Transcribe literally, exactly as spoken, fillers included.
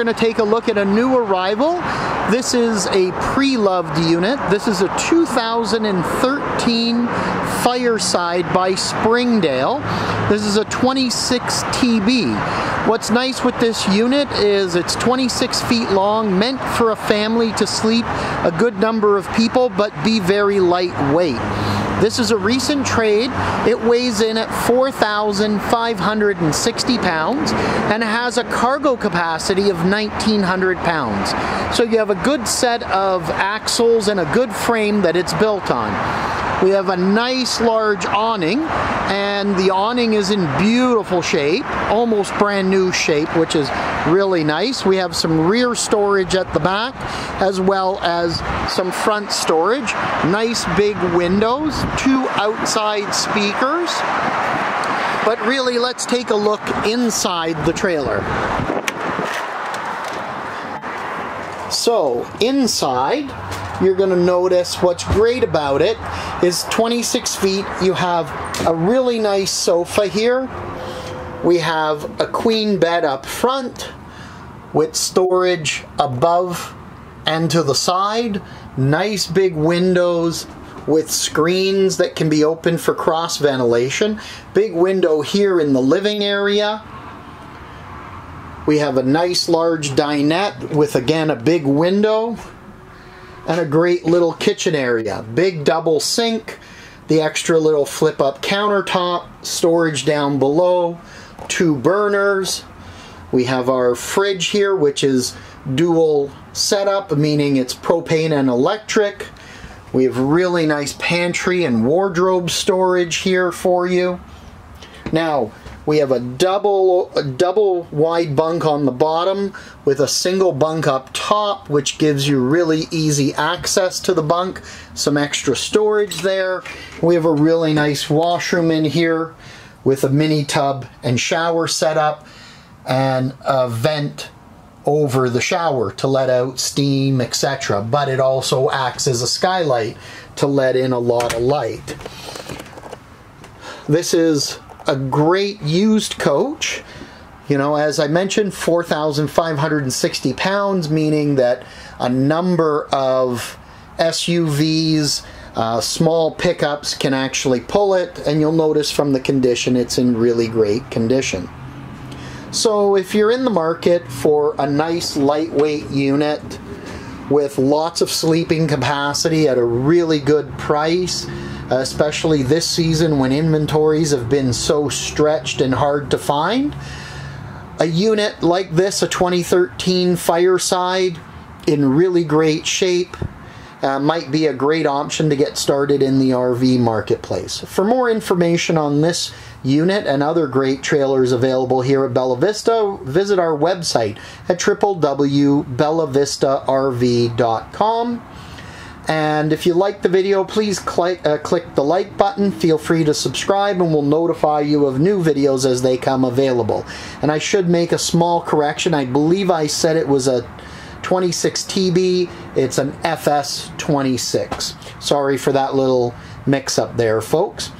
we're going to take a look at a new arrival. This is a pre-loved unit. This is a two thousand thirteen Fireside by Springdale. This is a twenty-six T B. What's nice with this unit is it's twenty-six feet long, meant for a family to sleep a good number of people, but be very lightweight. This is a recent trade. It weighs in at four thousand five hundred sixty pounds and has a cargo capacity of nineteen hundred pounds. So you have a good set of axles and a good frame that it's built on. We have a nice large awning, and the awning is in beautiful shape, almost brand new shape, which is really nice. We have some rear storage at the back, as well as some front storage. Nice big windows, two outside speakers. But really, let's take a look inside the trailer. So, inside, you're going to notice what's great about it is twenty-six feet. You have a really nice sofa here. We have a queen bed up front with storage above and to the side. Nice big windows with screens that can be opened for cross ventilation. Big window here in the living area. We have a nice large dinette with, again, a big window and a great little kitchen area. Big double sink, the extra little flip-up countertop, storage down below, two burners. We have our fridge here, which is dual setup, meaning it's propane and electric. We have really nice pantry and wardrobe storage here for you. Now, we have a double, a double wide bunk on the bottom with a single bunk up top, which gives you really easy access to the bunk. Some extra storage there. We have a really nice washroom in here with a mini tub and shower setup and a vent over the shower to let out steam, et cetera. But it also acts as a skylight to let in a lot of light. This is a great used coach. You know, as I mentioned, four thousand five hundred sixty pounds, meaning that a number of S U Vs, uh, small pickups can actually pull it, and you'll notice from the condition it's in really great condition. So if you're in the market for a nice lightweight unit with lots of sleeping capacity at a really good price, especially this season when inventories have been so stretched and hard to find, a unit like this, a twenty thirteen Fireside in really great shape, uh, might be a great option to get started in the R V marketplace. For more information on this unit and other great trailers available here at Bella Vista, visit our website at w w w dot bella vista r v dot com. And if you like the video, please click, uh, click the like button. Feel free to subscribe, and we'll notify you of new videos as they come available. And I should make a small correction. I believe I said it was a twenty-six T B. It's an F S twenty-six. Sorry for that little mix-up there, folks.